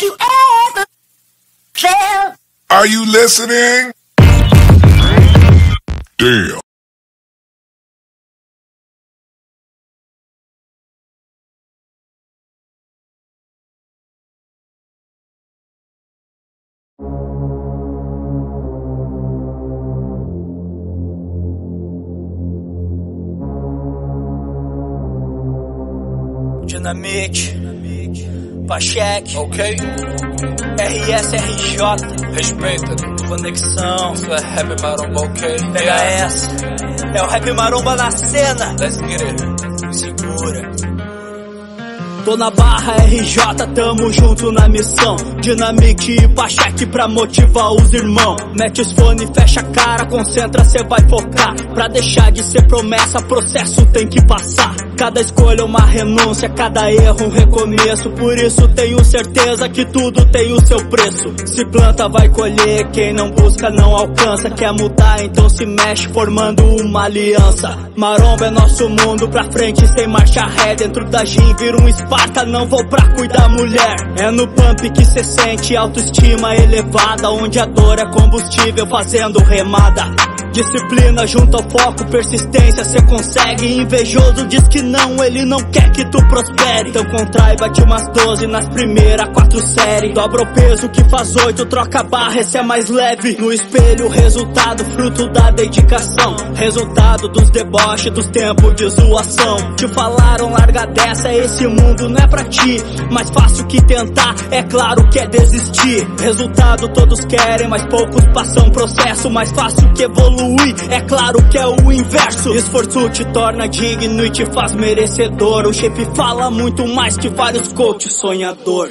that you ever felt. Are you listening? Damn. Dinamite, Pacheco, ok, R.S.R.J. Respeita, Conexão, isso é Rap Maromba, ok. Pega essa, é o Rap Maromba na cena. Let's get it, segura. Tô na barra RJ, tamo junto na missão. Dinamite e Pacheco pra motivar os irmãos. Mete os fone, fecha a cara, concentra, cê vai focar. Pra deixar de ser promessa, processo tem que passar. Cada escolha uma renúncia, cada erro um recomeço. Por isso tenho certeza que tudo tem o seu preço. Se planta vai colher, quem não busca não alcança. Quer mudar então se mexe formando uma aliança. Maromba é nosso mundo, pra frente sem marcha ré. Dentro da gin vira um Esparta, não vou pra cuidar mulher. É no pump que cê sente autoestima elevada, onde a dor é combustível fazendo remada. Disciplina junto ao foco, persistência cê consegue. Invejoso diz que não, ele não quer que tu prospere. Então contrai, bate umas 12 nas primeiras 4 séries. Dobra o peso que faz 8, troca a barra, esse é mais leve. No espelho, resultado, fruto da dedicação. Resultado dos deboches, dos tempos de zoação. Te falaram, larga dessa, esse mundo não é pra ti. Mais fácil que tentar, é claro que é desistir. Resultado todos querem, mas poucos passam processo. Mais fácil que evoluir, é claro que é o inverso. Esforço te torna digno e te faz merecedor. O shape fala muito mais que vários coaches sonhador.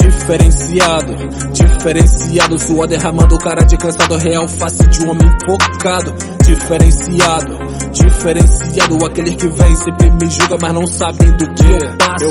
Diferenciado, diferenciado. Suor derramando, cara de cansado. Real face de um homem focado. Diferenciado, diferenciado. Aquele que vem sempre me julga, mas não sabem do que eu passo.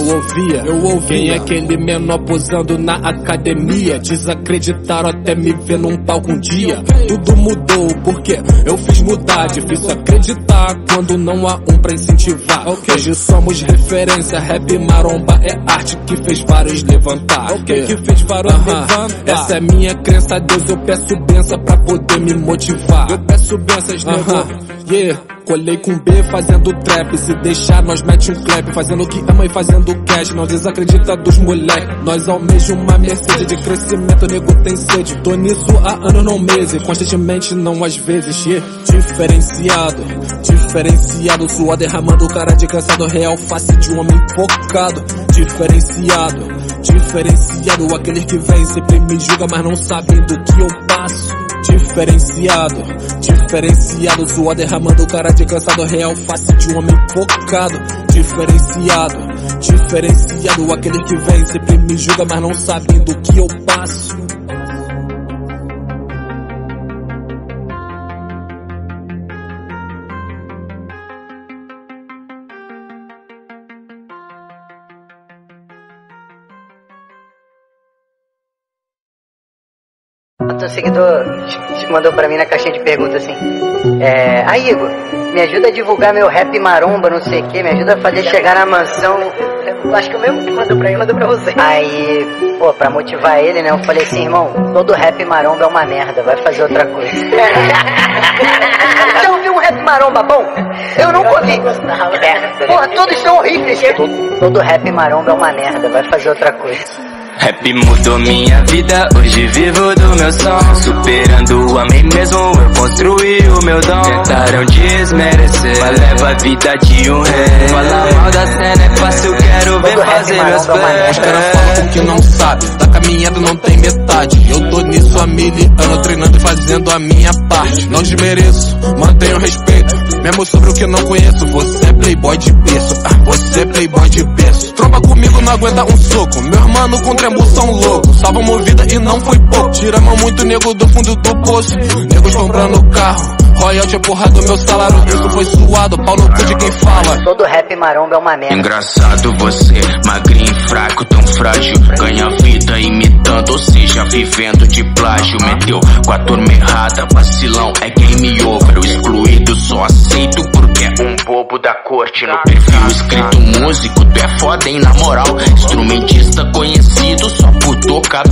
Eu ouvia quem é aquele menor posando na academia. Desacreditaram até me ver num palco um dia. Tudo mudou porque eu fiz mudar. Difícil acreditar quando não há um pra incentivar. Hoje somos referência. Rap Maromba é arte que fez vários levantar. Okay. Que fez varão levantar. Essa é minha crença, a Deus eu peço benção pra poder me motivar. Eu peço benças, colei com B fazendo trap. Se deixar nós mete um clap, fazendo o que ama e fazendo cash. Não desacredita dos moleque. Nós almejamos uma Mercedes de crescimento, nego tem sede. Tô nisso há anos, não meses, constantemente não às vezes. Diferenciado, diferenciado. Suor derramando, cara de cansado. Real face de um homem focado. Diferenciado, diferenciado. Aqueles que vem sempre me julga, mas não sabem do que eu passo. Diferenciado, diferenciado. Suor derramando, cara de cansado. Real face de um homem focado. Diferenciado, diferenciado. Aquele que vem sempre me julga, mas não sabe do que eu passo. O seguidor mandou pra mim na caixinha de perguntas assim: aí Igor, me ajuda a divulgar meu Rap Maromba, não sei o que, me ajuda a fazer chegar na mansão. Eu acho que o mesmo que mandou pra mim, mandou pra você. Aí, pô, pra motivar ele, né, eu falei assim: irmão, todo Rap Maromba é uma merda, vai fazer outra coisa. Já ouviu um Rap Maromba bom? Eu nunca ouvi. Porra, todos são horríveis. Todo Rap Maromba é uma merda, vai fazer outra coisa. Rap mudou minha vida, hoje vivo do meu som. Superando a mim mesmo, eu construí o meu dom. Tentaram desmerecer, mas leva a vida de um rei. Falar mal da cena é fácil, quero ver fazer meus pés. Os caras falam o que não sabe, tá caminhando não tem metade. Eu tô nisso há mil anos, treinando e fazendo a minha parte. Não desmereço, mantenho respeito, mesmo sobre o que não conheço. Você é playboy de berço, você é playboy de berço. Tromba comigo, não aguenta um soco, meu mano contra são loucos, salvamos vida e não foi pouco. Tiramos muito nego do fundo do poço. Negos comprando carro, royalty é porra do meu salário. Isso foi suado, pau no cu de quem fala. Todo Rap Maromba é uma merda. Engraçado você, magrinho e fraco, tão frágil. Ganha vida imitando, ou seja, vivendo de plágio. Meteu com a turma errada, vacilão, é game over. O excluído só aceito porque é um bobo da corte. No perfil escrito músico, tu é foda, hein, na moral. Instrumentista conhecido só por tocar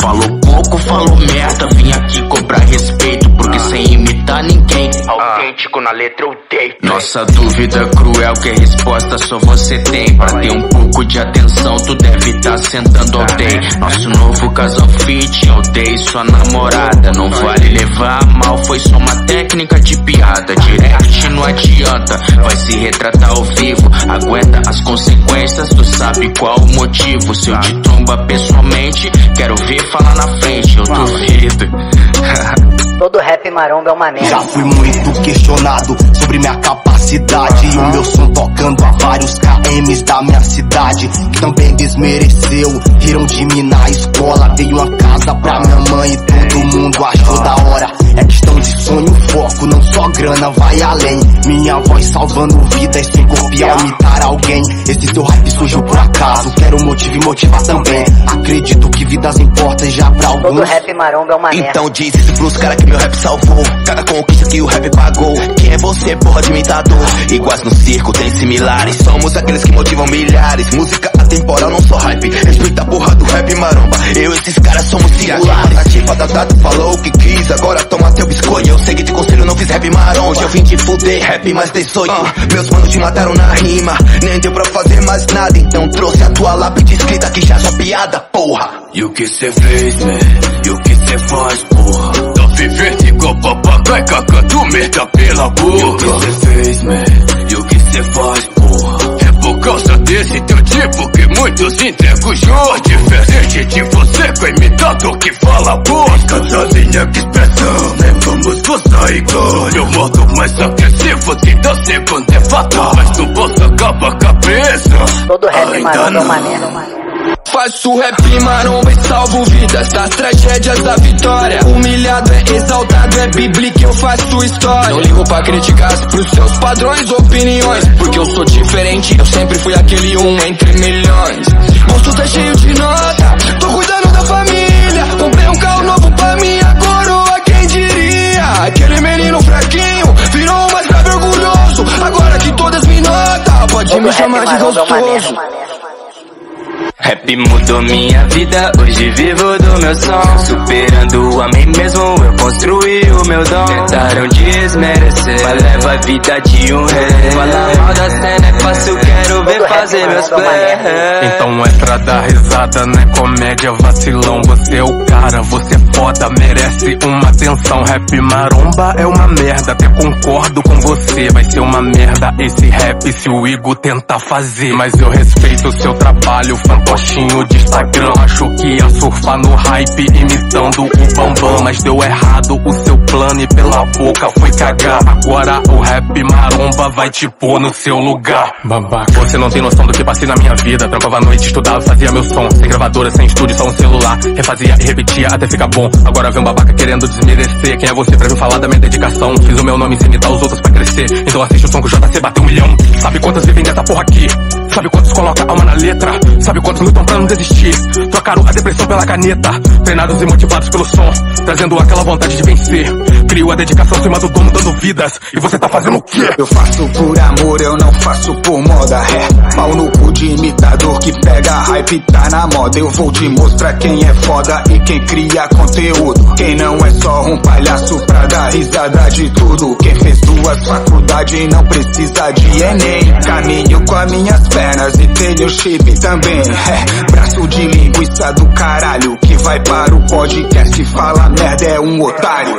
Falou pouco, falou merda, vim aqui cobrar respeito, porque sem imitar ninguém, autêntico na letra eu dei. Nossa dúvida cruel, que a resposta só você tem. Pra ter um pouco de atenção, tu deve estar sentando ao day. Nosso novo casal fit, eu dei sua namorada. Não vale levar a mal, foi só uma técnica de piada. Direct não adianta, vai se retratar ao vivo. Aguenta as consequências, tu sabe qual o motivo. Se eu te tromba pessoalmente, quero ver falar na frente, eu duvido. Todo rap maromba é uma merda. Já fui muito questionado sobre minha capacidade e o meu som tocando a vários KMs da minha cidade. Também desmereceu, riram de mim na escola. Veio uma casa pra minha mãe e todo mundo achou da hora. É questão de sonho, foco, não só grana, vai além. Minha voz salvando vidas sem copiar ou imitar alguém. Esse seu hype surgiu por acaso, quero motivo e motivar também. Acredito que vidas importam já pra alguns. Todo rap maromba é uma merda. Então diz isso pros caras que meu rap salvou, cada conquista que o rap pagou. Quem é você, porra de imitador? Iguais no circo, tem similares, somos aqueles que motivam milhares. Música atemporal, não só hype, respeita a porra do rap maromba. Eu e esses caras somos singulares. A tipa da data falou o que quis, agora toma teu biscoito. Eu segui de conselho, não fiz rap maromba. Eu vim te fuder, rap, mas tem sonho. Meus manos te mataram na rima, nem deu pra fazer mais nada. Então trouxe a tua lápide escrita que já é só piada, porra. E o que cê fez, man? E o que cê faz, porra? Tá vivendo igual papagaio, cacando merda pela boca. E o que cê fez, man? E o que cê faz, porra? É por causa desse teu tipo que muitos entregam o jogo. Diferente de você, com imitador que fala bosta. Sozinha que expressão, né? Vamos gostar igual. Meu modo mais agressivo te dá segundo é fatal, mas não posso acabar a cabeça. Todo rap maromba é uma merda. Faço rap maromba e salvo vidas das tragédias da vitória. Humilhado é exaltado, é bíblico que eu faço história. Não ligo pra criticar pros seus padrões, opiniões, porque eu sou diferente, eu sempre fui aquele um entre milhões. Bolso tá cheio de nota, tô cuidando da família. Comprei um carro novo pra minha coroa, quem diria? Aquele menino fraquinho virou mais grave orgulhoso. Agora que todas me notam, pode me chamar de gostoso. Rap mudou minha vida, hoje vivo do meu som. Superando a mim mesmo, eu construí o meu dom. Tentaram desmerecer, mas leva a vida de um rei. Falar mal da cena é fácil, quero ver fazer meus play. Então é pra dar risada, não é comédia, vacilão. Você é o cara, você é foda, merece uma atenção. Rap maromba é uma merda, até concordo com você. Vai ser uma merda esse rap se o Igor tentar fazer. Mas eu respeito o seu trabalho, coxinho de Instagram. Acho que ia surfar no hype imitando o Bambam, mas deu errado o seu plano e pela boca foi cagar. Agora o rap maromba vai te pôr no seu lugar, babaca. Você não tem noção do que passei na minha vida. Trampava à noite, estudava, fazia meu som, sem gravadora, sem estúdio, só um celular. Refazia e repetia até ficar bom. Agora vem um babaca querendo desmerecer. Quem é você pra me falar da minha dedicação? Fiz o meu nome sem imitar os outros pra crescer. Então assiste o som que o JC bateu 1 milhão. Sabe quantas vivem dessa porra aqui? Sabe quantos coloca alma na letra? Sabe quantos lutam pra não desistir? Trocaram a depressão pela caneta. Treinados e motivados pelo som, trazendo aquela vontade de vencer. Crio a dedicação cima do dono, dando vidas. E você tá fazendo o quê? Eu faço por amor, eu não faço por moda. É pau no cu de imitador que pega hype, tá na moda. Eu vou te mostrar quem é foda e quem cria conteúdo. Quem não é só um palhaço pra dar risada de tudo. Quem fez 2 faculdades não precisa de Enem. Caminho com as minhas pernas e tenho chip também. É, braço de linguiça do caralho que vai para o podcast e fala merda, é um otário.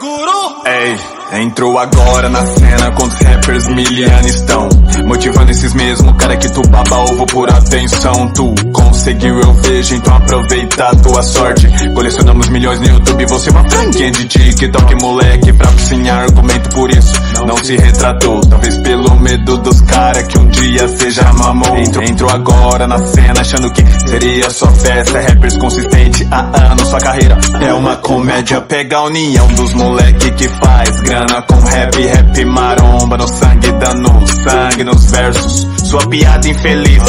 Guru! Ei, entrou agora na cena quando os rappers miliano estão motivando esses mesmo cara que tu baba ovo por atenção. Tu conseguiu, eu vejo, então aproveita a tua sorte. Colecionamos milhões no YouTube, você é uma franquia de TikTok, moleque, pra piscinhar argumento por isso. Não se retratou, talvez pelo medo dos cara que um dia seja mamão. Entrou agora na cena achando que seria só festa. Rappers consistente há anos, sua carreira é uma comédia. Pega a união dos moleque que faz grana com rap. Rap maromba no sangue, dando sangue nos versos. Sua piada infeliz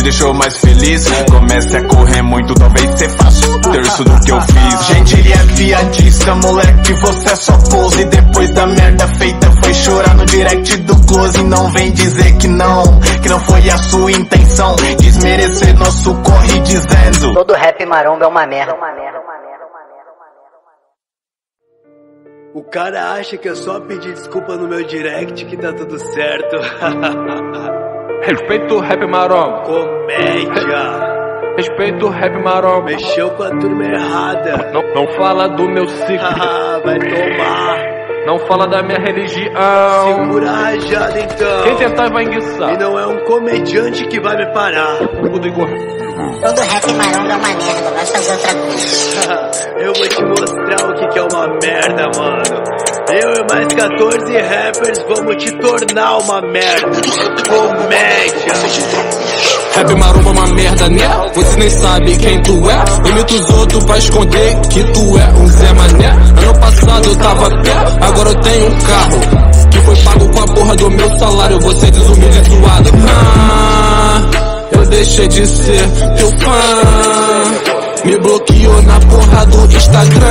te deixou mais feliz. Comece a correr muito, talvez cê faça um terço do que eu fiz. Gente, ele é piadista, moleque, você é só pose. Depois da merda feita foi chorar no direct do close. Não vem dizer que não foi a sua intenção desmerecer nosso corre dizendo todo rap maromba é uma merda. O cara acha que é só pedir desculpa no meu direct que tá tudo certo. Respeita o rap maromba. Comédia. Respeita o rap maromba. Mexeu com a turma errada. Não fala do meu ciclo. Vai tomar. Não fala da minha religião. Segura a rajada então. Quem tentar vai enguiçar. E não é um comediante que vai me parar. Tudo Igor. Todo rap maromba é uma merda. Vai fazer outra coisa. Eu vou te mostrar o que é uma merda, mano. Eu e mais 14 rappers vamos te tornar uma merda. Comédia. Rap maromba é uma merda, né? Você nem sabe quem tu é. Imita os outros pra esconder que tu é um Zé Mané. Ano passado eu tava a pé, agora eu tenho um carro que foi pago com a porra do meu salário. Você é desumilde e zoado. Eu deixei de ser teu fã. Me bloqueou na porra do Instagram.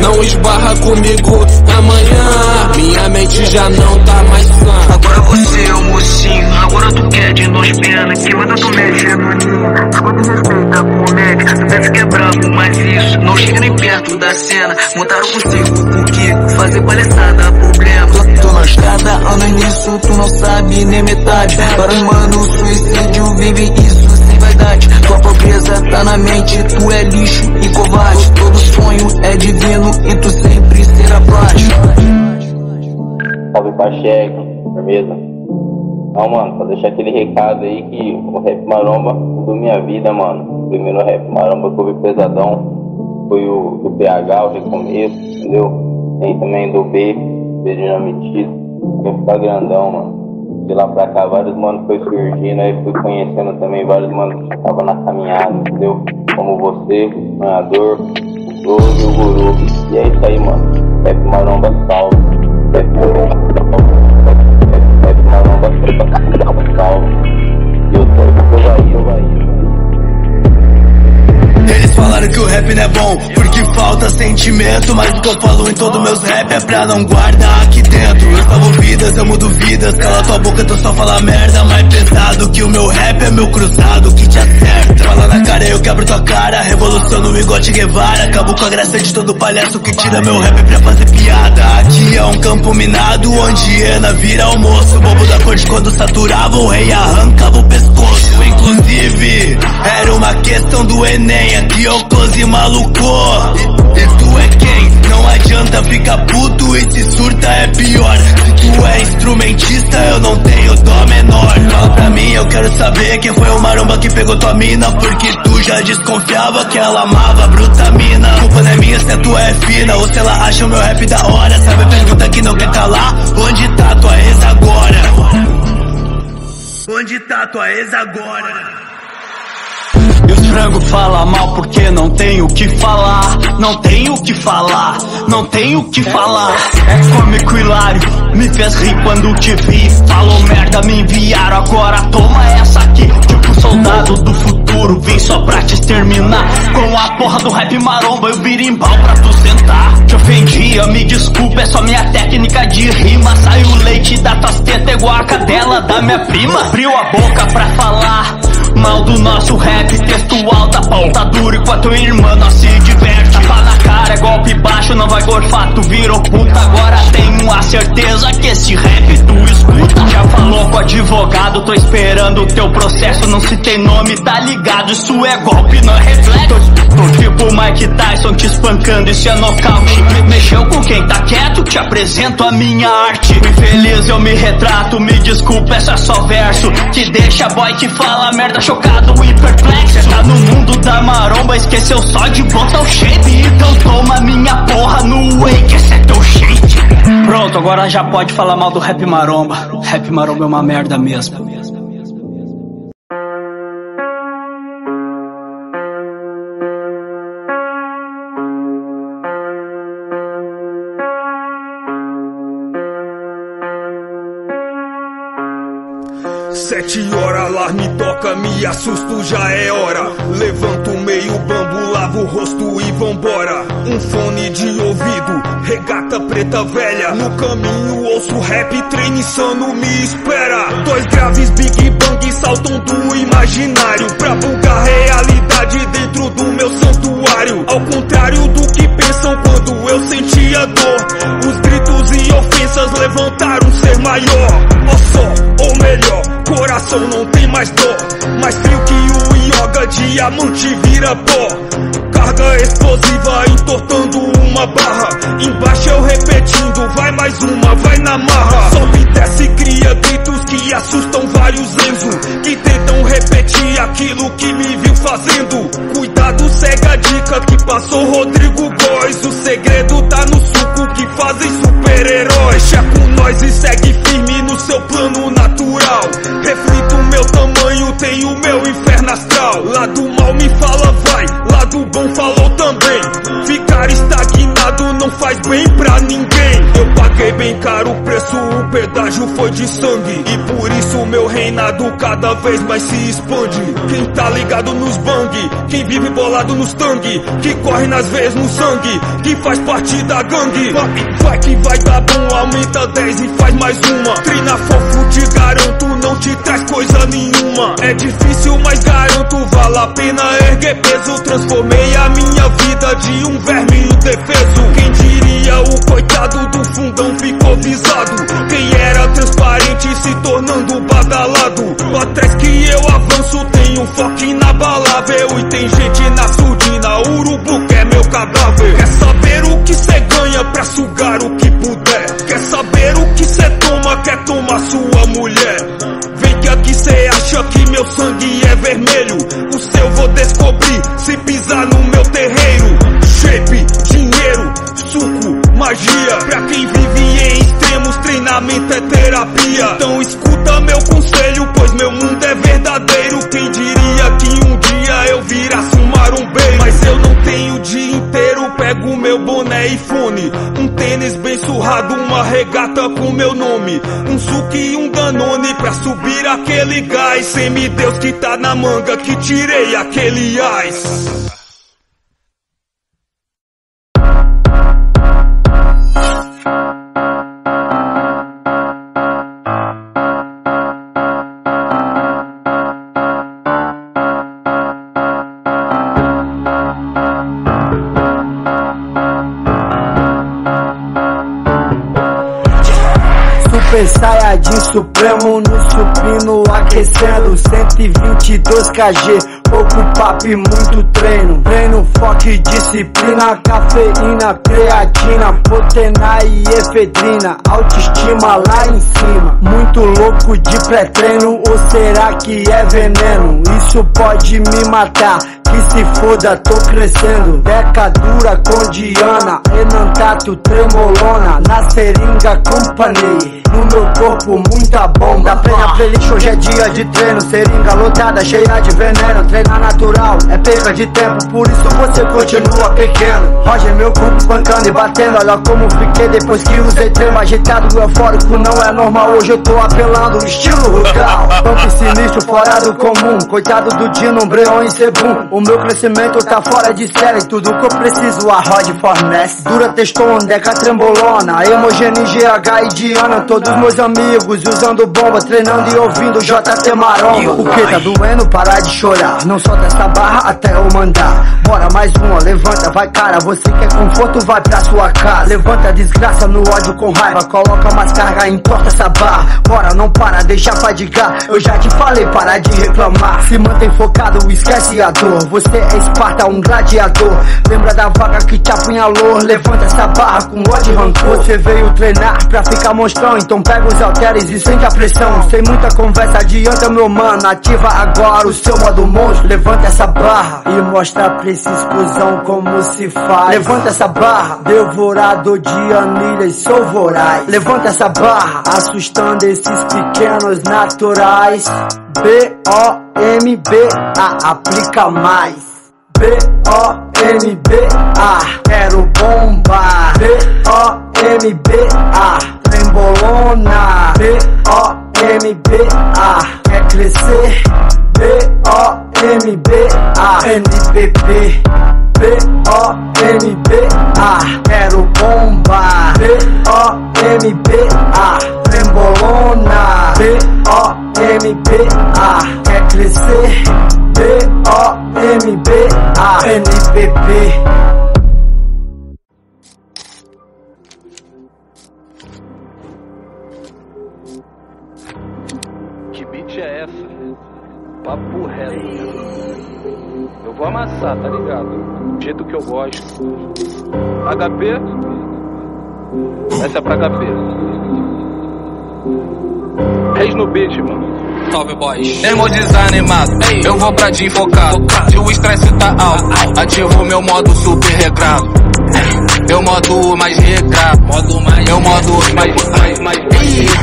Não esbarra comigo amanhã. Minha mente já não tá mais sã. Agora você é o mocinho. Agora tu quer de nós pena. Que manda tu mexer no ninho. Agora tu respeita com o médico. Tu deve quebrar com mais isso. Não chega nem perto da cena. Montaram consigo com o Kiko. Fazer palhaçada, problema. Tô na estrada, ando nisso. Tu não sabe nem metade. Para um mano, suicídio vive isso sem vaidade. Tua pobreza tá na mente. Tu é lixo e covarde. Todo sonho é divino e tu sempre será baixo. Salve Pacheco, firmeza? Não, mano, só deixar aquele recado aí que o rap maromba mudou minha vida, mano. O primeiro rap maromba que eu vi pesadão foi o do PH, o recomeço, entendeu? Tem também do B Dinamitido, que ficar grandão, mano. De lá pra cá, vários manos foi surgindo, aí fui conhecendo também vários manos que estavam na caminhada, entendeu? Como você, o ganhador, o Doug e o Guru. E é isso aí, mano. Rap maromba salve. Rap maromba salve. Rap maromba salve. E eu tô aí. Eles falaram que o rap não é bom, porque falta sentimento. Mas o que eu falo em todos meus rap é pra não guardar aqui dentro. Eu salvo vidas, eu mudo vidas. Cala tua boca, tu só fala merda. Mais pesado que o meu rap é meu cruzado que te acerta. Fala na cara, eu quebro tua cara. Revoluciono igual Che Guevara. Acabo com a graça de todo palhaço que tira meu rap pra fazer piada. Aqui é um campo minado onde hiena vira almoço. O bobo da corte quando saturava o rei arrancava o pescoço. Inclusive, era uma questão do Enem. Aqui é o close maluco. E tu é quem? Não adianta ficar puto e se surta é pior. Se tu é instrumentista eu não tenho dó menor. Fala pra mim, eu quero saber quem foi o maromba que pegou tua mina. Porque tu já desconfiava que ela amava brutamina. A culpa não é minha se tu é fina ou se ela acha o meu rap da hora. Sabe a pergunta que não quer calar? Onde tá tua ex agora? Onde tá tua ex agora? E os frango fala mal porque não tem o que falar. Não tem o que falar, não tem o que falar. É cômico hilário, me fez rir quando te vi. Falou merda, me enviaram, agora toma essa aqui. Tipo soldado do futuro, vim só pra te exterminar. Com a porra do rap maromba eu birimbau pra tu sentar. Te ofendia, me desculpa, é só minha técnica de rima. Saiu o leite da tuas tetas igual a cadela da minha prima. Abriu a boca pra falar mal do nosso rap textual da pauta dura e com a tua irmã nós se diverte. Tapa na cara, golpe baixo, não vai gorfar, tu virou puta. Agora tenho a certeza que esse rap tu escuta. Já falou com o advogado, tô esperando o teu processo. Não se tem nome, tá ligado, isso é golpe, não é reflexo. Tô tipo Mike Tyson te espancando, isso é nocaute. Mexeu com quem tá quieto, te apresento a minha arte. Infeliz eu me retrato, me desculpa, essa é só verso que deixa boy que fala merda chocado e perplexo. Cê tá no mundo da maromba, esqueceu só de botar o shape. Então toma minha porra no whey, que esse é teu shake. Pronto, agora já pode falar mal do rap maromba. Rap maromba é uma merda mesmo. 7 horas, alarme toca, me assusto, já é hora. Levanto meio bambu, lavo o rosto e vambora. Um fone de ouvido, regata preta velha. No caminho ouço rap, trem insano me espera. 2 graves, Big Bang saltam do imaginário pra vulgar a realidade dentro do meu santuário. Ao contrário do que pensam, quando eu sentia dor, os gritos e ofensas levantaram um ser maior. Ó só, ou melhor, coração não tem mais dor, mais frio que o ioga, diamante vira pó. Carga explosiva entortando uma barra, embaixo eu repetindo, vai mais uma, vai na marra. Sobe e desce, cria gritos que assustam vários Enzo, que tentam repetir aquilo que me viu fazendo. Cuidado, segue a dica que passou Rodrigo Góes, o segredo tá no suco que fazem super-heróis. Checa com nós e segue firme no seu plano natural. Reflito o meu tamanho, tenho meu inferno astral. Lá do mal me fala vai, lá do bom falou também. Ficar estagnado não faz bem pra ninguém. Eu paguei bem caro o preço, o pedágio foi de sangue, e por isso meu reinado cada vez mais se expande. Quem tá ligado nos bang, quem vive bolado nos tangue, que corre nas veias no sangue, que faz parte da gangue. Vai que vai dar bom, aumenta 10 e faz mais uma. Trina fofo, te garanto, não te traz coisa nenhuma. É difícil, mas garanto, vale a pena erguer peso. Transformei a minha vida de um verme indefeso. Quem diria, o coitado do fundão ficou visado. Quem era transparente se tornando badalado. Atrás que eu avanço, tenho foco inabalável. E tem gente na surdina, urubu que é meu cadáver. Quer saber o que cê ganha pra sugar o que puder? Quer saber o que cê toma? Quer tomar sua mulher? Vem que aqui cê acha que meu sangue é vermelho. O seu vou descobrir se pisar no meu terreiro. Shape, dinheiro, suco, magia. Pra quem vive em extremos, treinamento é terapia. Então escuta meu conselho, pois meu mundo é verdadeiro. Quem diria que um dia eu virasse um marombeiro? Mas eu não tenho dia inteiro, pego meu boné e fone, um tênis bem surrado, uma regata com meu nome, um suco e um danone pra subir aquele gás. Semideus que tá na manga, que tirei aquele ás. Saiyajin supremo no supino aquecendo 122 kg. Pouco papo e muito treino, foco e disciplina, cafeína, creatina, potena e efedrina, autoestima lá em cima. Muito louco de pré-treino, ou será que é veneno? Isso pode me matar, que se foda, tô crescendo. Deca dura com Diana, enantato, tremolona, na seringa companhia, no meu corpo muita bomba. Da playlist hoje é dia de treino, seringa lotada, cheia de veneno. Treinar natural é perda de tempo, por isso você continua pequeno. Roger, meu corpo pancando e batendo, olha como fiquei depois que usei treino. Agitado, eufórico, não é normal, hoje eu tô apelando, estilo rural. Pump sinistro, fora do comum, coitado do Dino, Breon e Sebum. O meu crescimento tá fora de série, tudo que eu preciso a Rod fornece. Dura Testone, Deca Trembolona, Hemogene, GH e Diana. Todos meus amigos usando bomba, treinando e ouvindo JT Maromba. O que tá doendo? Parar de chorar, não solta essa barra até eu mandar. Bora mais uma, levanta, vai cara. Você quer conforto, vai pra sua casa. Levanta a desgraça no ódio com raiva, coloca mais carga, entorta essa barra. Bora, não para, deixa fadigar. Eu já te falei, para de reclamar. Se mantém focado, esquece a dor. Você é Esparta, um gladiador. Lembra da vaga que te apunhalou. Levanta essa barra com ódio e rancor. Você veio treinar pra ficar monstrão, então pega os halteres e sente a pressão. Sem muita conversa, adianta meu mano, ativa agora o seu modo humor. Levanta essa barra e mostra pra esse exclusão como se faz. Levanta essa barra, devorador de anilhas, sou voraz. Levanta essa barra, assustando esses pequenos naturais. B-O-M-B-A, aplica mais. B-O-M-B-A, quero bombar. B-O-M-B-A, trembolona. B-O-M-B-A, quer crescer. B-O-M-B-A-N-P-P B-O-M-B-A, quero bomba. B-O-M-B-A, trembolona. B-O-M-B-A, quer crescer. B-O-M-B-A-N-P-P. Papo reto. Eu vou amassar, tá ligado? Do jeito que eu gosto. HP? Essa é pra HP. Reis no beat, mano. Salve, boys. Mesmo desanimado, eu vou pra de focado. Se o estresse tá alto, ativo meu modo super regrado. Eu modo mais regrado. Eu modo mais.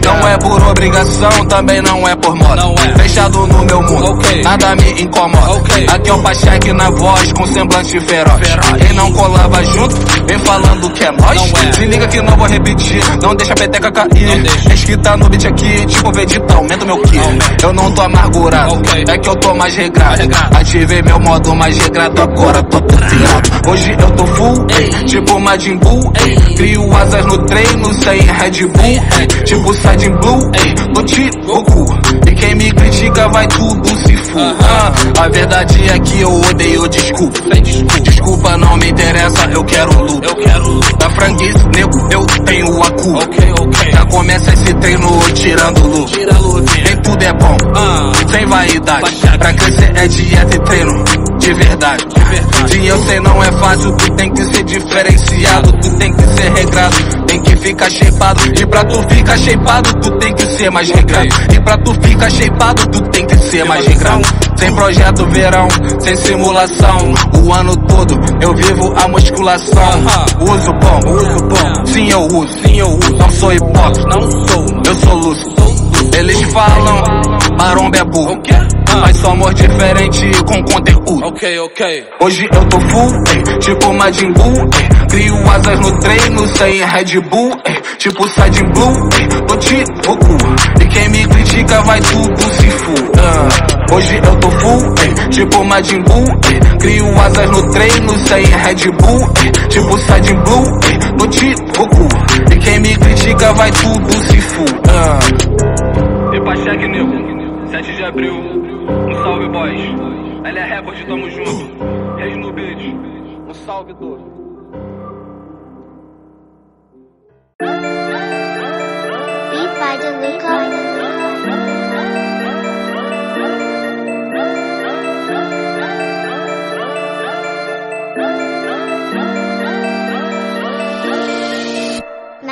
Não é por obrigação, também não é por moda. Fechado no meu mundo, okay. Nada me incomoda, okay. Aqui é o Pacheco na voz, com semblante feroz. Quem não colava junto, vem falando que é nós. Se liga que não vou repetir, não deixa a peteca cair. Eis que tá no beat aqui, tipo Vegeta, aumenta meu kill. Eu não tô amargurado, okay. É que eu tô mais regrado. Ativei meu modo mais regrado, agora tô puteado. Hoje eu tô full, tipo Majin Buu. Crio asas no treino, sem Red Bull, tipo Sajin Blue, tô tipo Goku. E quem me critica vai tudo se for. A verdade é que eu odeio desculpa. Desculpa não me interessa, eu quero luta. Da franquice, nego, eu tenho a culpa. Já começa esse treino tirando luta. Nem tudo é bom, sem vaidade. Pra crescer é dieta e treino, de verdade. Se eu sei não é fácil, tu tem que ser diferenciado. Tu tem que ser regrado, tem que ficar shapeado. E pra tu ficar shapeado, tu tem que ser mais regrado. E pra tu ficar shapeado, tu tem que ser mais regrado. Sem projeto verão, sem simulação. O ano todo eu vivo a musculação. Uso bom, sim eu uso, Não sou hipócrita, eu sou lúcido. Eles falam, Maromba é burro, mas somos diferentes com conteúdo. Hoje eu tô full, tipo Majin Buu, crio asas no treino sem Red Bull, tipo Sajin Blue, tô tipo Goku. E quem me critica vai tudo se for. Hoje eu tô full, tipo Majin Buu, crio asas no treino sem Red Bull, tipo Sajin Blue, tô tipo Goku. E quem me critica vai tudo se for. E Pacheco, nego, 7 de abril, um salve, boys. LR, hoje tamo junto. Reis no beat, um salve, todo. E pai de Deluco.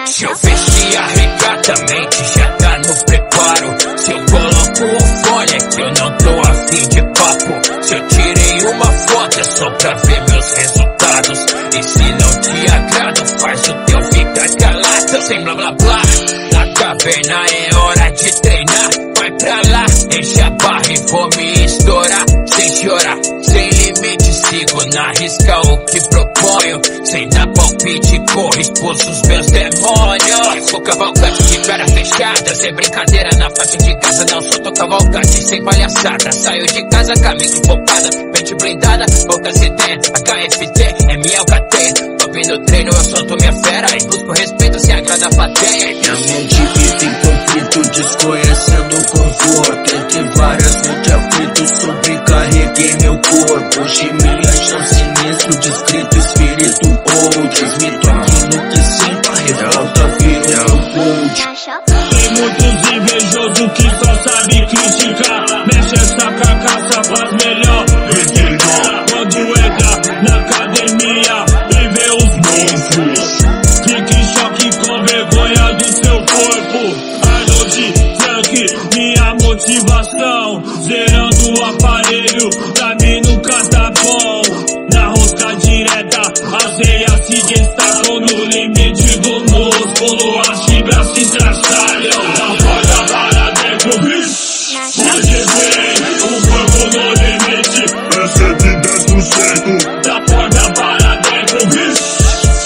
Se eu vestir arregatamente, já tá no preparo. Se eu coloco o fone, é que eu não tô afim de papo. Se eu tirei uma foto, é só pra ver meus resultados. E se não te agrada, faz o teu ficar calado. Sem blá blá blá, acabei na é hora de treinar. Vai pra lá, enche a barra e vou me estourar. Sem chorar, sem limite, sigo na risca o que proponho. Sem dar palpite, corro, expulso os meus demônios. Sou cavalcante de cara fechada, sem brincadeira na faixa de casa. Não sou tão cavalcante, sem palhaçada. Saio de casa, camisa poupada, mente blindada, boca CD, HFT, é minha alcateia. Top no treino, eu solto minha fera e busco respeito, se agrada a plateia. Minha mente vive em conflito, desconhecendo o conforto. Entre várias mentes aflitos, sobrecarreguei meu corpo. Hoje me acham sinistro, descrito, espírito ou transmito aquilo que sinto. Revolta, vira o coach. Tem muitos invejosos que só sabem criticar. Mexe essa carcaça, faz melhor. Quando entra na academia e vê os monstros, fica em choque com vergonha do seu corpo. Arnold, Frank, minha motivação. Zerando o aparelho, pra mim nunca tá bom. Na rosca direta, a ceia se destacou no limite do músculo. As fibras se estraçalham, não pode parar dentro, bicho. Hoje vem o corpo no limite, é 110%. Da porta para dentro, bicho.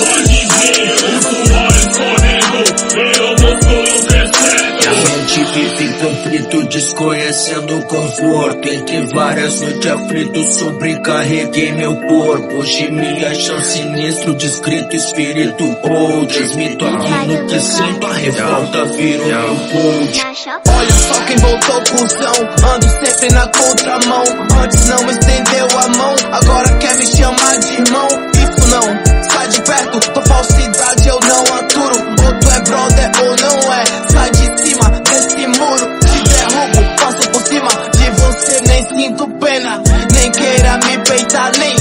Hoje vem o suor escorrendo e o músculo crescendo. A gente vive em conflito, discurso. conhecendo o conforto. Entre várias noites aflito, sobrecarreguei meu corpo. Hoje me acham sinistro, descrito, espírito old. Transmito aquilo que sinto, a revolta virou meu coach. Olha só quem voltou, cuzão. Ando sempre na contramão. Antes não estendeu a mão, agora quer me chamar de irmão. Isso não, sai de perto, tua falsidade eu não aturo. Ou tu é brother ou não é, sai de cima desse muro. Te derrubo, passo por cima de você, nem sinto pena. Nem queira me peitar, nem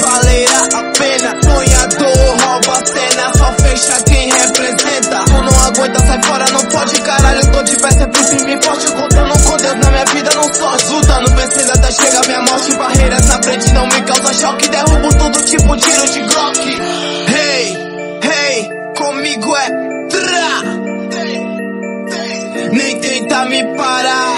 valerá a pena. Sonhador rouba a cena, só fecha quem representa. Tu não aguenta, sai fora, não pode, caralho. Eu tô de pé, sempre firme e forte, contando com Deus na minha vida, não só lutando, vencendo até chegar minha morte. Barreiras na frente não me causam choque, derrubo todo tipo tiro de Glock. Hey, hey, comigo é tra. Nem tenta me parar.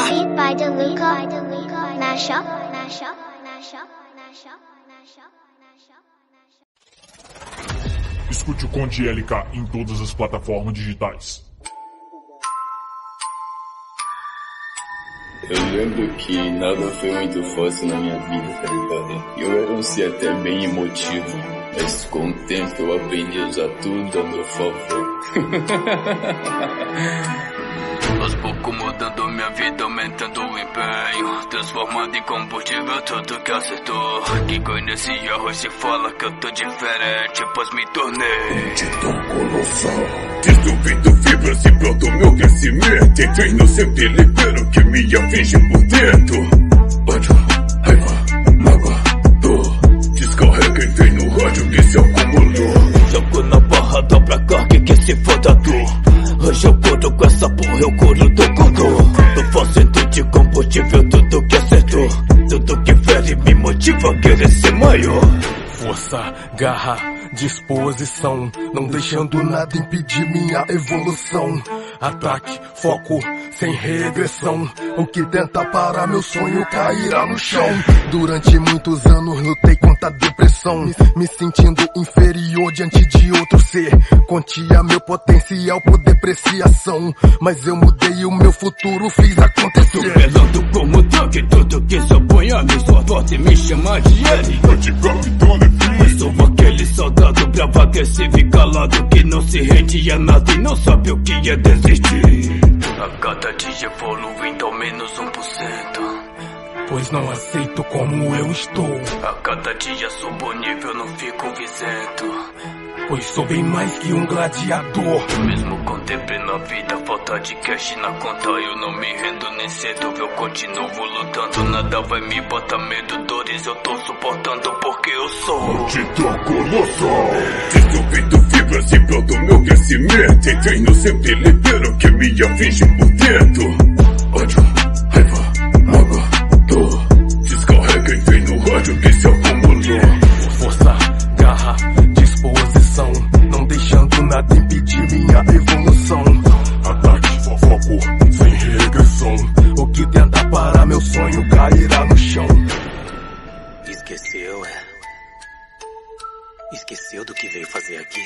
Escute o Conte LK em todas as plataformas digitais. Eu lembro que nada foi muito fácil na minha vida, tá ligado? Eu era um ser até bem emotivo, mas com o tempo eu aprendi a usar tudo a meu favor. Aos poucos mudando minha vida, aumentando o empenho, transformando em combustível tudo que acertou. Quem conhece hoje fala que eu tô diferente, pois me tornei um titão colossal. Destruindo fibras e broto meu crescimento. E treino sempre libero que me aflige por dentro. Ódio, raiva, mágoa, dor, descarrega e vem no ódio que se acumulou. Jogo na barra, dá pra carga que se foda a dor. Hoje eu curo com essa porra, eu curo do condor. Do falsante de combustível, tudo que acertou. Tudo que fere me motiva a querer ser maior. Força, garra, disposição, não deixando nada impedir minha evolução. Ataque, foco, sem regressão. O que tenta parar meu sonho cairá no chão. Durante muitos anos lutei contra a depressão, me sentindo inferior diante de outro ser. Contia meu potencial por depreciação, mas eu mudei o meu futuro, fiz acontecer. Superando como tanque, tudo que se opõe a mim, sua voz me chama de ele. Eu te eu sou aquele soldado bravo, agressivo e calado, que não se rende a nada e não sabe o que é desistir. A cada dia evoluindo ao menos 1%, pois não aceito como eu estou. A cada dia subo nível, não fico isento, pois sou bem mais que um gladiador. Mesmo contemplando a vida, falta de cash na conta, eu não me rendo nem cedo, eu continuo lutando. Nada vai me botar medo, dores eu tô suportando, porque eu sou um titã colossal. Destruindo fibras e broto meu crescimento. E treino sempre libero que me aflige por dentro. Ódio, raiva, mágoa, dor, descarrega e vem no ódio que se acumulou. Força, garra, disposição, não deixando nada impedir minha evolução. Ataque, foco, sem regressão. O que tenta parar meu sonho cairá no chão. Esqueceu, é? Esqueceu do que veio fazer aqui?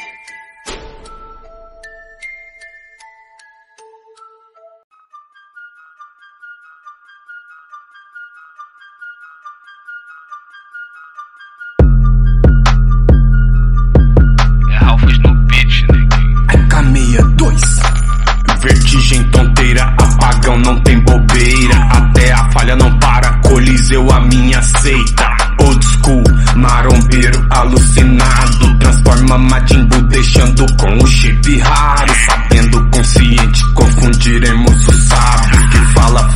Vertigem tonteira, apagão não tem bobeira. Até a falha não para, coliseu a minha seita. Old school, marombeiro alucinado, transforma Majin Buu deixando com o chip raro. Sabendo consciente, confundiremos os sábios. Que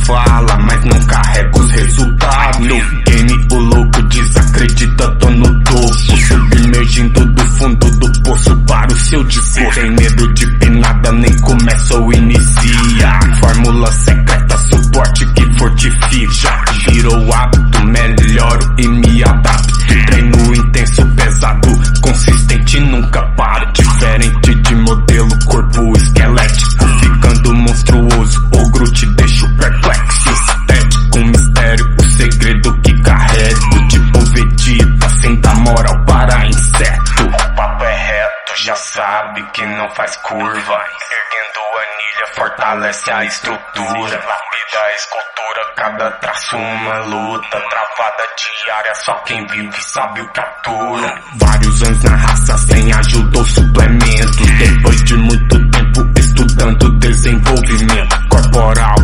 fala, mas não carrega os resultados. No game o louco desacredita, tô no topo, submergindo do fundo do poço para o seu desgosto. Sem medo de pinada, nem começa ou inicia. Fórmula secreta, suporte que fortifica. Virou hábito, melhoro e me adapto. Treino intenso, pesado, consistente, nunca paro. Diferente de modelo, corpo esquelético, ficando monstruoso, ogro te deixo perplexo. Estético, mistério, o segredo que carrego, tipo Vegeta, sem dar moral para inseto. O papo é reto, já sabe que não faz curva, erguendo anilha história fortalece a estrutura. Na vida é escultura, cada traço uma luta travada diária, só quem vive sabe o que atura. Vários anos na raça, sem ajuda ou suplementos, depois de muito tempo estudando desenvolvimento corporal,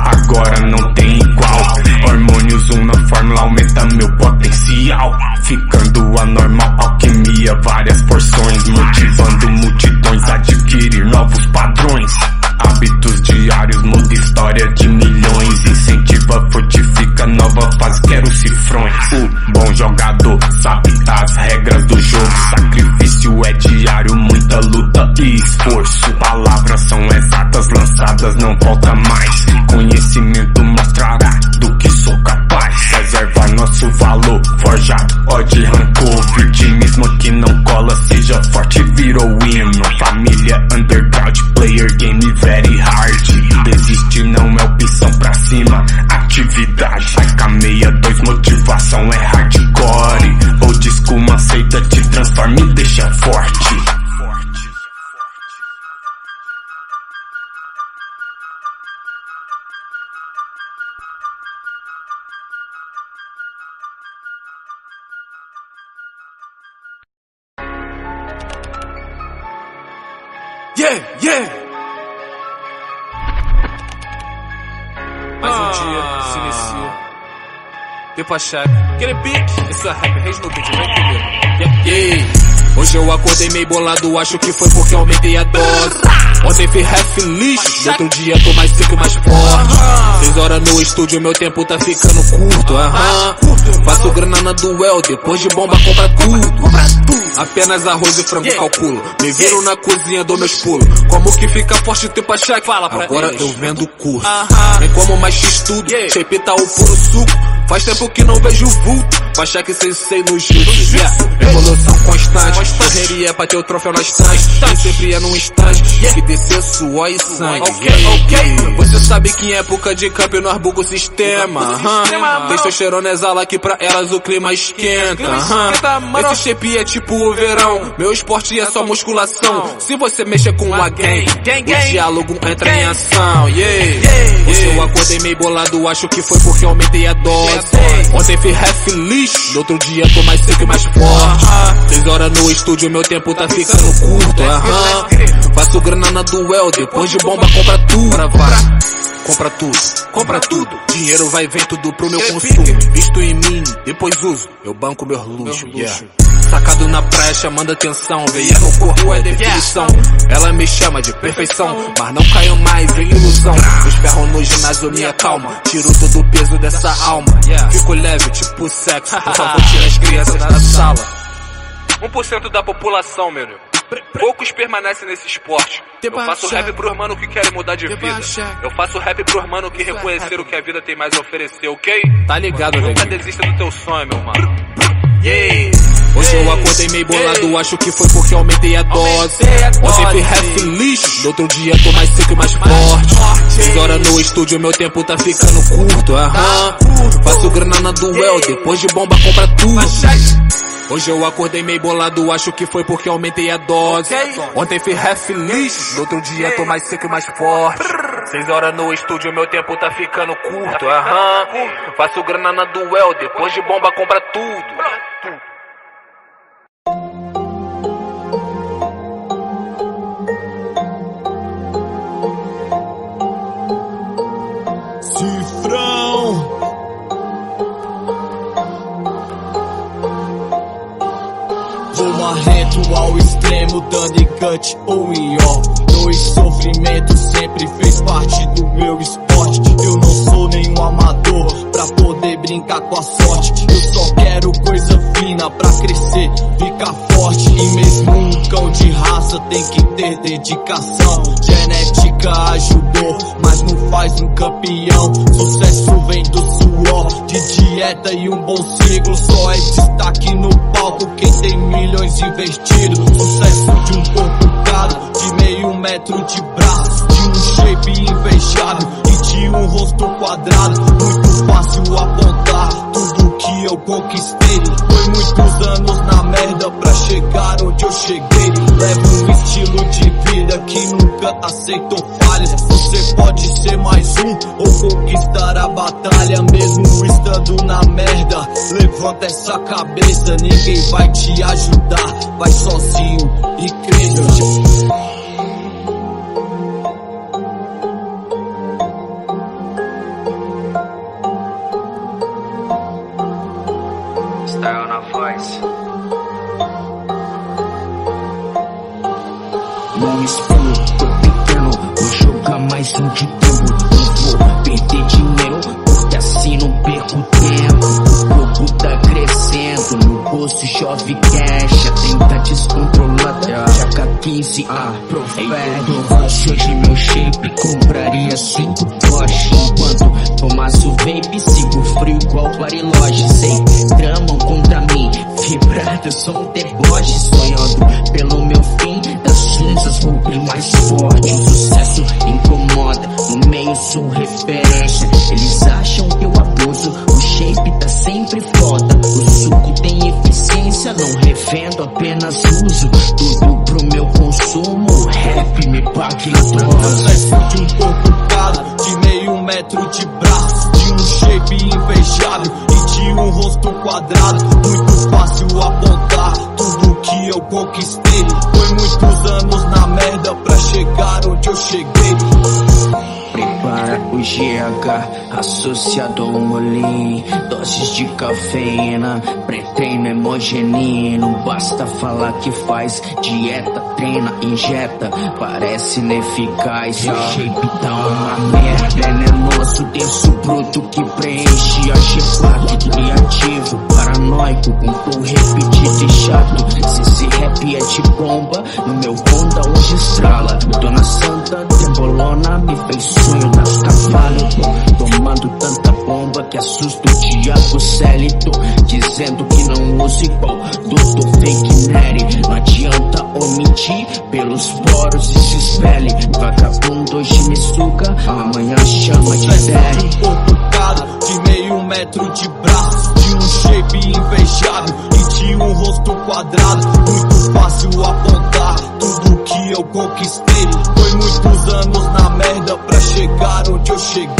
agora não tem igual. Hormônios um na fórmula aumenta meu potencial, ficando anormal, alquimia, várias porções, motivando multidões a adquirir novos padrões. Hábitos diários, muda história de milhões, incentiva, fortifica, nova fase, quero cifrões. O bom jogador sabe as regras do jogo, sacrifício é diário, muita luta e esforço. Palavras são exatas, lançadas, não volta mais, conhecimento mostrará do que sou capaz. Preserva nosso valor, forja ódio e rancor, virtimismo que não cola, seja forte, virou hino. Família underground, player game very hard, desistir não é opção, pra cima atividade. Saca 62, motivação é hardcore, old school, uma seita, te transforma e deixa forte. Aquele pique, esse é rap, reis no beat, vem comigo. Hoje eu acordei meio bolado, acho que foi porque aumentei a dose. Ontem fui rap feliz, no outro dia tô mais seco, mais forte. 6 horas no estúdio, meu tempo tá ficando curto, Faço grana na duel, depois de bomba compra tudo. Apenas arroz e frango calculo, me viro na cozinha, dou meus pulos. Como que fica forte o teu Pacheco? Agora eu vendo curso, nem como mais x tudo, shape tá o puro suco. Faz tempo que não vejo vulto, baixar que sensei no jutsu, evolução constante, correria pra ter o troféu na estante, sempre é num instante, que descer suor e sangue. Você sabe que em época de camp nós buga o sistema, testosterona exala que pra elas o clima esquenta. Esse shape é tipo o verão, meu esporte é só musculação, se você mexer com a gang, o diálogo entra em ação. Hoje eu acordei meio bolado, acho que foi porque aumentei a dose. Ontem fui rap feliz, no outro dia tô mais seco e mais forte. 6 horas no estúdio, meu tempo tá ficando curto. Faço grana na duel, depois de bomba compra tudo. Compra tudo, compra tudo. Dinheiro vai e vem tudo pro meu consumo. Visto em mim, depois uso, eu banco meus luxos. Sacado na praia, chamando atenção, veia no corpo é definição. Ela me chama de perfeição, mas não caio mais em ilusão. Os ferros no ginásio me acalma, tiro todo o peso dessa alma. Fico leve tipo sexo, por favor tira as crianças da sala. 1% da população, meu Deus. Poucos permanecem nesse esporte. Eu faço rap pros mano que querem mudar de vida. Eu faço rap pros mano que reconheceram que a vida tem mais a oferecer, ok? Tá ligado, nunca desista do teu sonho, meu mano. Hoje eu acordei meio bolado, acho que foi porque aumentei a dose. Ontem fui rap feliz, no outro dia tô mais seco e mais forte. 6 horas no estúdio, meu tempo tá ficando curto, Faço grana na duel, depois de bomba compra tudo. Hoje eu acordei meio bolado, acho que foi porque aumentei a dose. Ontem fui rap feliz, no outro dia tô mais seco e mais forte. 6 horas no estúdio, meu tempo tá ficando curto, Faço grana na duel, depois de bomba compra tudo. Ao extremo, dando em cut ou em ó. Dor e sofrimento sempre fez parte do meu esporte. Eu não sou nenhum amador pra poder brincar com a sorte. Eu só quero coisa fina pra crescer, ficar forte. E mesmo um cão de raça tem que ter dedicação. Genética ajudou, mas não faz um campeão. Sucesso vem do suor, de dieta e um bom ciclo. Só é destaque no palco quem tem milhões investidos. Sucesso de um corpo caro, de meio metro de braço, de um shape invejável e de um rosto quadrado. Muito fácil apontar tudo que eu conquistei. Foi muitos anos na merda pra chegar onde eu cheguei. Levo um estilo de vida que nunca aceitam falhas. Você pode ser mais um ou conquistar a batalha, mesmo estando na merda. Levanta essa cabeça, ninguém vai te ajudar. Vai sozinho e creia. Não espero, tô pequeno, vou jogar mais um de tempo. Não vou perder dinheiro, porque assim não perco tempo. O corpo tá crescendo, no bolso chove cash. A tenta descontrolada, jaca 15, aproveito. Faço hoje meu shape, compraria 5 Porsche. Enquanto fumaço vape, sigo frio igual Bariloche. Sei, tramam contra mim, vibrado, eu sou um deboche. Sonhando pelo meu fim, cinzas vou bem mais forte. O sucesso incomoda, no meio sou referência. Eles acham que eu abuso, o shape tá sempre foda. O suco tem eficiência, não revendo, apenas uso. Tudo pro meu consumo, o rap me paga em dose. De um corpo caro, de meio metro de braço, de um shape invejável e de um rosto quadrado. Muito fácil apontar tudo que eu conquistei. Foi muitos anos na merda pra chegar onde eu cheguei. Prepara o GH associado ao molim, doses de cafeína, pré-treino hemogenino. Basta falar que faz dieta, treina, injeta, parece ineficaz. O shape tá uma merda, venenoso, denso, bruto que preenche a G4. Criativo, paranoico, um tom repetido e chato. Se esse rap é de bomba, no meu Honda hoje estrala. Dona Santa, tembolona, me fez sonho nas cavalos. Tomando tanta bomba que assusta o Tiago Célito, dizendo que não usa igual Doutor Fake Nery. Não adianta omitir, pelos poros e se espelhe. Vagabundo hoje me suga, amanhã chama de série. De meio metro de braço, de um shape invejável e de um rosto quadrado. Muito fácil apontar tudo que eu conquistei. Foi muitos anos na merda pra chegar onde eu cheguei.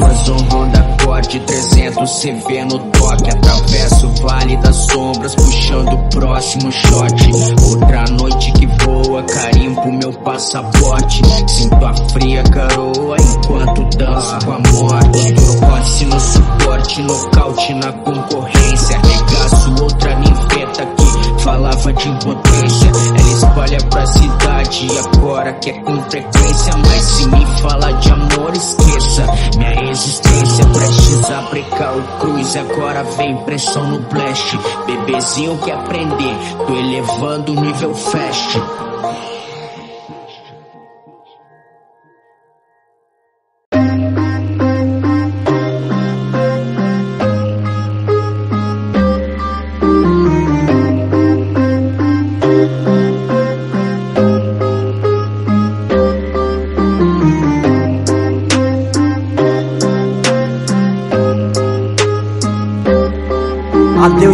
Duas Honda Accord 300 CV no toque. Atravesso o vale das sombras, puxando o próximo shot. Outra noite que voa, carimbo meu passaporte. Sinto a fria garoa enquanto danço com a morte. Passe no suporte, nocaute na concorrência. Arregaço outra ninfeta que falava de impotência. Ela espalha pra cidade e agora quer com frequência. Mas se me falar de amor, esqueça minha existência. Prestes a brecar o cruz, agora vem pressão no blast. Bebezinho quer aprender, tô elevando o nível fast.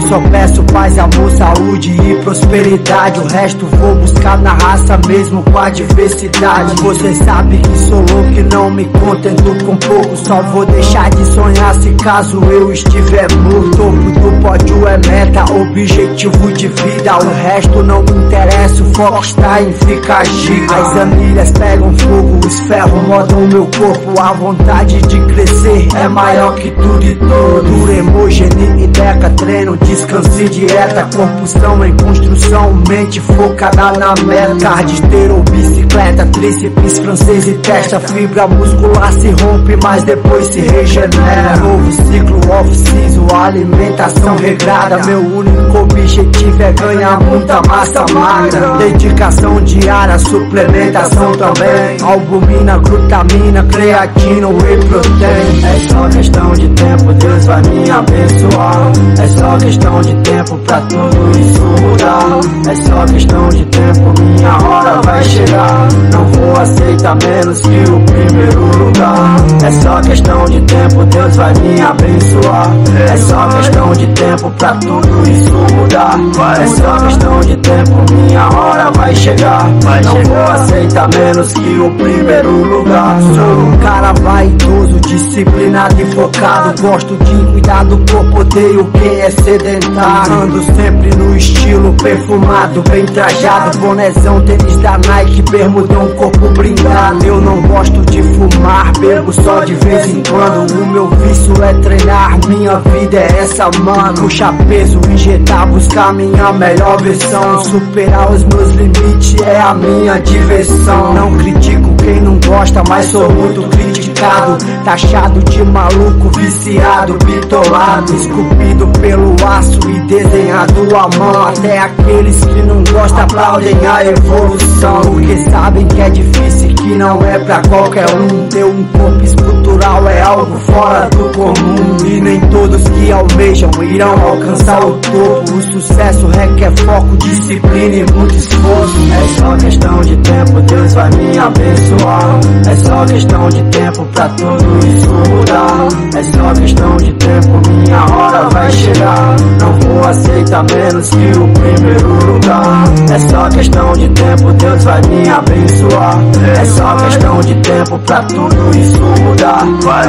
Só peço paz, amor, saúde e prosperidade. O resto vou buscar na raça, mesmo com a diversidade. Você sabe que sou louco e não me contento com pouco. Só vou deixar de sonhar se caso eu estiver morto. Topo do pódio é meta, objetivo de vida. O resto não me interessa, o foco está em ficar giga. As anilhas pegam fogo, os ferros rodam meu corpo. A vontade de crescer é maior que tudo e todo. Hemogênio e deca, treino de descanso e dieta, compulsão em construção, mente focada na meta. Cardisteira ou bicicleta, tríceps francês e testa. Fibra muscular se rompe, mas depois se regenera. Novo ciclo off-season, alimentação regrada. Meu único objetivo é ganhar muita massa magra. Dedicação diária, suplementação também. Albumina, glutamina, creatina, whey protein. É só questão de tempo, Deus vai me abençoar. É só questão de tempo pra tudo isso mudar. É só questão de tempo, minha hora vai chegar. Não vou aceitar menos que o primeiro lugar. É só questão de tempo, Deus vai me abençoar. É só questão de tempo pra tudo isso mudar. É só questão de tempo, minha hora vai chegar. vai chegar. Não vou aceitar menos que o primeiro lugar. Sou um cara vaidoso, disciplinado e focado. Gosto de cuidar do corpo, odeio quem é sedentário. Ando sempre no estilo perfumado, bem trajado. Bonézão, tênis da Nike, bermudão, corpo blindado. Eu não gosto de fumar, bebo só de vez em quando. O meu vício é treinar, minha vida é essa, mano. Puxar peso, injetar, buscar minha melhor versão. Superar os meus limites é a minha diversão. Não critico quem não gosta, mas sou muito criticado. Taxado de maluco, viciado, bitolado. Esculpido pelo aço e desenhado à mão. Até aqueles que não gostam aplaudem a evolução, porque sabem que é difícil, que não é pra qualquer um. Ter um corpo escultural é algo fora do comum, e nem todos que almejam irão alcançar o topo. O sucesso requer foco, disciplina e muito esforço. É só questão de tempo, Deus vai me abençoar. É só questão de tempo pra tudo isso mudar. É só questão de tempo, minha hora vai chegar. Não vou aceitar menos que o primeiro lugar. É só questão de tempo, Deus vai me abençoar. É só questão de tempo pra tudo isso mudar.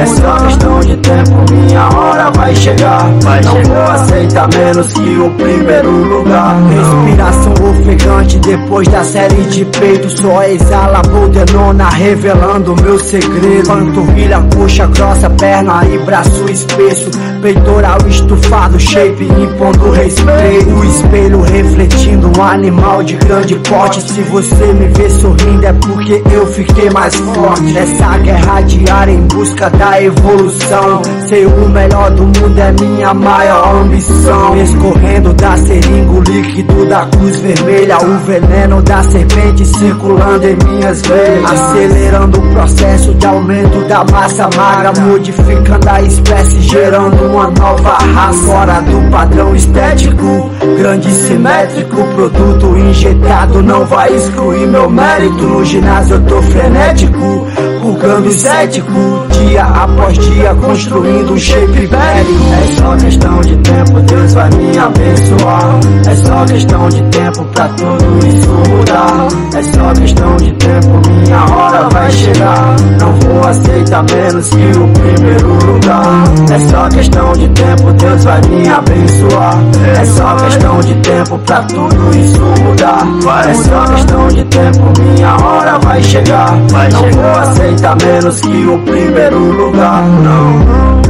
É só questão de tempo, minha hora vai chegar. Não vou aceitar menos que o primeiro lugar. Respiração ofegante depois da série de peito. Só exala boldenona, revelando meu segredo. Panturrilha, coxa grossa, perna e braço espesso. Peitoral estufado, shape impondo respeito. O espelho refletindo um animal de grande porte. Se você me vê sorrindo é porque eu fiquei mais forte. Nessa guerra diária em busca da evolução, ser o melhor do mundo é minha maior ambição. Escorrendo da seringa o líquido da cruz vermelha, o veneno da serpente circulando em minhas veias. Acelerando o processo de aumento da massa magra, modificando a espécie, gerando uma nova raça. Fora do padrão estético, grande simétrico, produto injetado não vai excluir meu mérito. No ginásio eu tô frenético, pulgando cético, dia após dia construindo um shape bélico. É só questão de tempo, Deus vai me abençoar. É só questão de tempo pra tudo isso mudar. É só questão de tempo, minha hora vai chegar. Não vou aceitar menos que o primeiro lugar. É só questão de tempo, Deus vai me abençoar. É só questão de tempo pra tudo isso mudar. É só questão de tempo, minha hora vai chegar. Não vou aceitar menos que o primeiro lugar, não.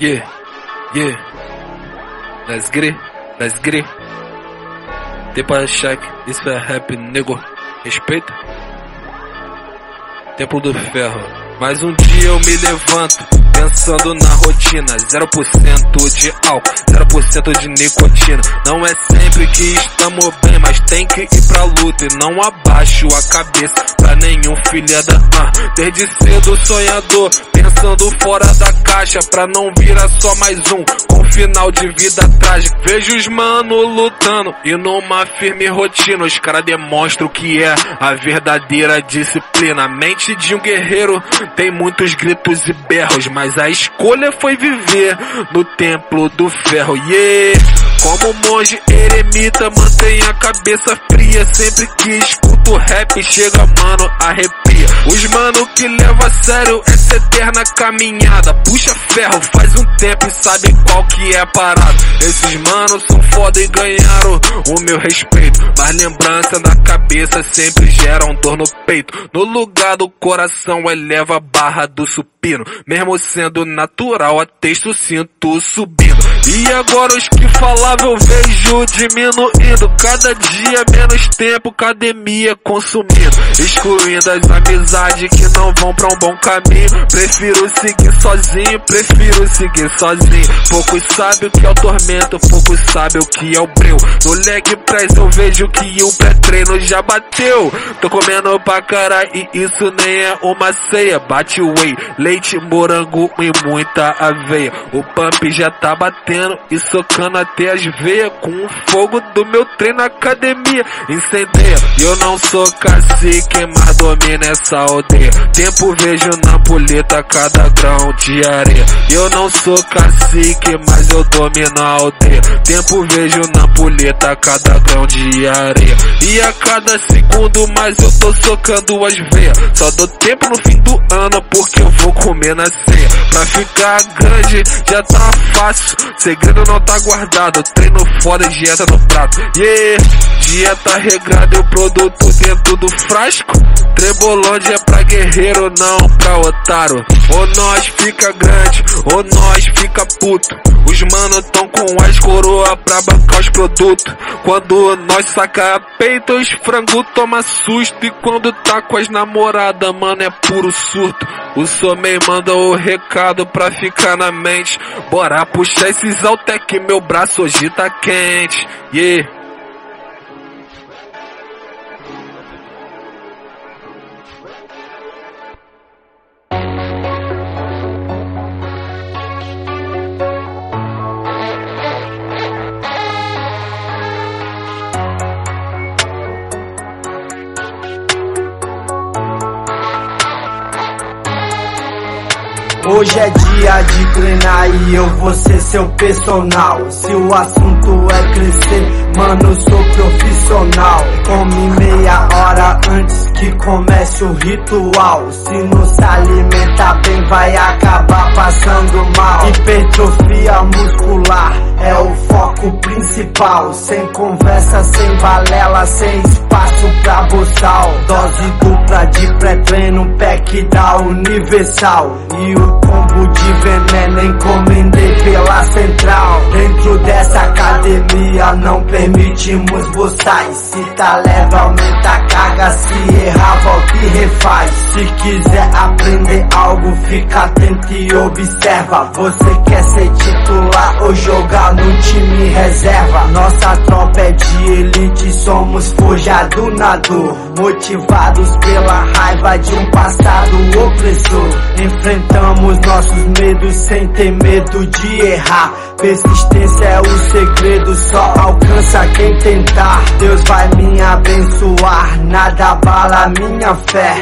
Yeah, yeah. Let's get it. Tempo a check, isso é rap, nego. Respeita. Templo do Ferro. Mais um dia eu me levanto, pensando na rotina. 0% de álcool, 0% de nicotina. Não é sempre que estamos bem, mas tem que ir pra luta. E não abaixo a cabeça pra nenhum filha da mãe. Desde cedo sonhador, pensando fora da caixa, pra não virar só mais um com final de vida trágico. Vejo os mano lutando e numa firme rotina, os caras demonstram o que é a verdadeira disciplina. A mente de um guerreiro tem muitos gritos e berros, mas a escolha foi viver no templo do ferro. Yeah. Como monge eremita, mantém a cabeça fria. Sempre que escuto rap chega, mano, arrepia. Os mano que leva a sério essa eterna caminhada, puxa ferro, faz um tempo e sabe qual que é a parada. Esses manos são foda e ganharam o meu respeito, mas lembrança na cabeça sempre gera um dor no peito. No lugar do coração eleva a barra do supino, mesmo sendo natural a texto sinto subindo. E agora os que falavam eu vejo diminuindo, cada dia menos tempo, academia consumindo, excluindo as amizades que não vão pra um bom caminho. Prefiro seguir sozinho. Poucos sabem o que é o tormento, poucos sabem o que é o breu. No leg press eu vejo que o pré-treino já bateu. Tô comendo pra caralho e isso nem é uma ceia. Bate whey, leite, morango e muita aveia. O pump já tá batendo, batendo e socando até as veias com o fogo do meu trem na academia. Incendeia, eu não sou cacique, mas domino essa aldeia. Tempo vejo na puleta cada grão de areia. Eu não sou cacique, mas eu domino a aldeia. Tempo vejo na puleta cada grão de areia. E a cada segundo mais eu tô socando as veias. Só dou tempo no fim do ano porque eu vou comer na ceia. Pra ficar grande já tá fácil, segredo não tá guardado. Treino foda, dieta no prato. Yeah, dieta regrada e o produto dentro do frasco. Trebolândia é pra guerreiro, não pra otário. Ou nós fica grande, ou nós fica puto. Os mano tão com as coroa pra bancar os produtos. Quando nós saca a peito, os frango toma susto. E quando tá com as namorada, mano, é puro surto. O somem manda o recado pra ficar na mente. Bora puxar esses altos, é que meu braço hoje tá quente. Yeah. Hoje é dia de treinar e eu vou ser seu personal. Se o assunto é crescer, mano, eu sou profissional. Come meia hora antes que comece o ritual. Se não se alimenta bem, vai acabar passando mal. Hipertrofia muscular é o foco principal. Sem conversa, sem balela, sem espaço pra boçal. Dose dupla de pré-treino, pack da Universal. E o combo de veneno encomendei pela central. Dentro dessa academia não permitimos boçais. Se tá leve aumenta a carga, se errar volta e refaz. Se quiser aprender algo fica atento e observa. Você quer ser titular ou jogar no time reserva? Nossa tropa é de elite, somos forjado nadador. Motivados pela raiva de um passado opressor, enfrentamos nossos medos sem ter medo de errar. Persistência é o segredo, só alcança quem tentar. Deus vai me abençoar, nada abala minha fé.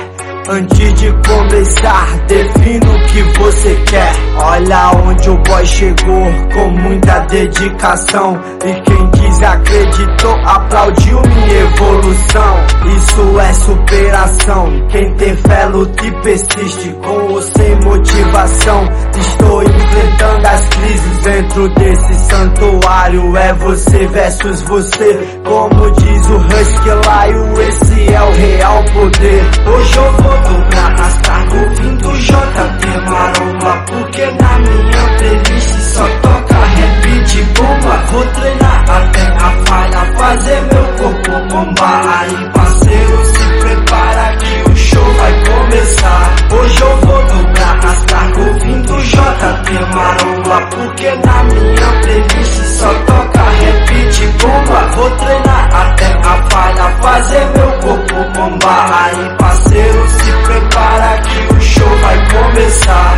Antes de começar, defina o que você quer. Olha onde o boy chegou, com muita dedicação. E quem desacreditou, aplaudiu minha evolução. Isso é superação, quem tem fé luta e persiste. Com ou sem motivação, estou enfrentando as crises. Dentro desse santuário, é você versus você. Como diz o Husky Lyle, esse é o real poder. Hoje eu vou dobrar as cargas ouvindo JT Maromba, porque na minha playlist só toca rap de bomba. Vou treinar até a falha, fazer meu corpo bombar. Aí parceiro, se prepara que o show vai começar. Hoje eu vou dobrar as cargas ouvindo JT Maromba, porque na minha playlist só toca rap de bomba. Vou treinar até a falha, fazer meu corpo bombar. Aí parceiro, se prepara que o show vai começar.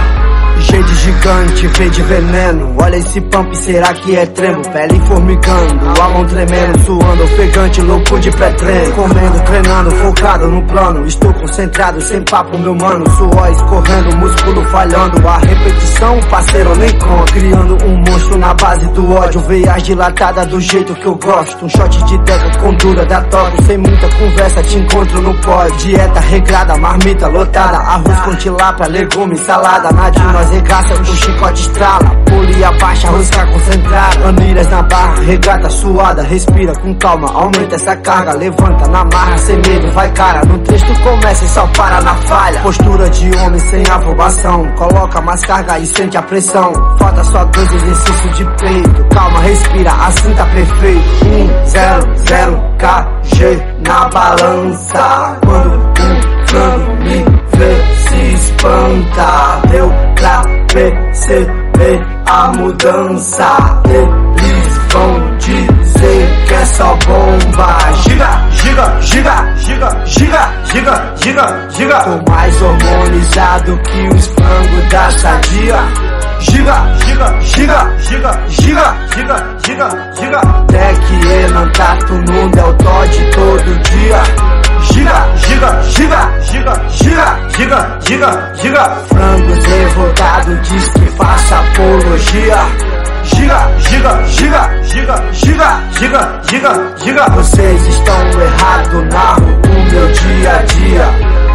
G de gigante, V de veneno. Olha esse pump, será que é tremo? Pele formigando, a mão tremendo, suando, ofegante, louco de pré-treino. Comendo, treinando, focado no plano. Estou concentrado, sem papo, meu mano. Suor escorrendo, músculo falhando. A repetição, parceiro, nem conta. Criando um monstro na base do ódio. Veias dilatadas do jeito que eu gosto. Um shot de teca com dura da toque. Sem muita conversa, te encontro no pódio. Dieta regrada, marmita lotada. Arroz com tilápia, legume, salada. Nadio, nós regaça com chicote estrala, polia baixa, rosca concentrada. Anilhas na barra, regata suada. Respira com calma, aumenta essa carga. Levanta na marra, sem medo, vai cara. No texto começa e só para na falha. Postura de homem sem aprovação. Coloca mais carga e sente a pressão. Falta só 2 exercícios de peito. Calma, respira, assim tá perfeito. 1, 0, 0, KG na balança. Quando um plano me vê, se espanta. Deu pra perceber a mudança. Eles vão dizer que é só bomba. Giga, giga, giga, giga, giga, giga, giga, giga. Tô mais hormonizado que os frangos da Sadia. Giga. Até que é mandato no deltó de todo dia. Giga. Frangos revoltados diz que faça apologia. Giga. Vocês estão errados, narro o meu dia a dia.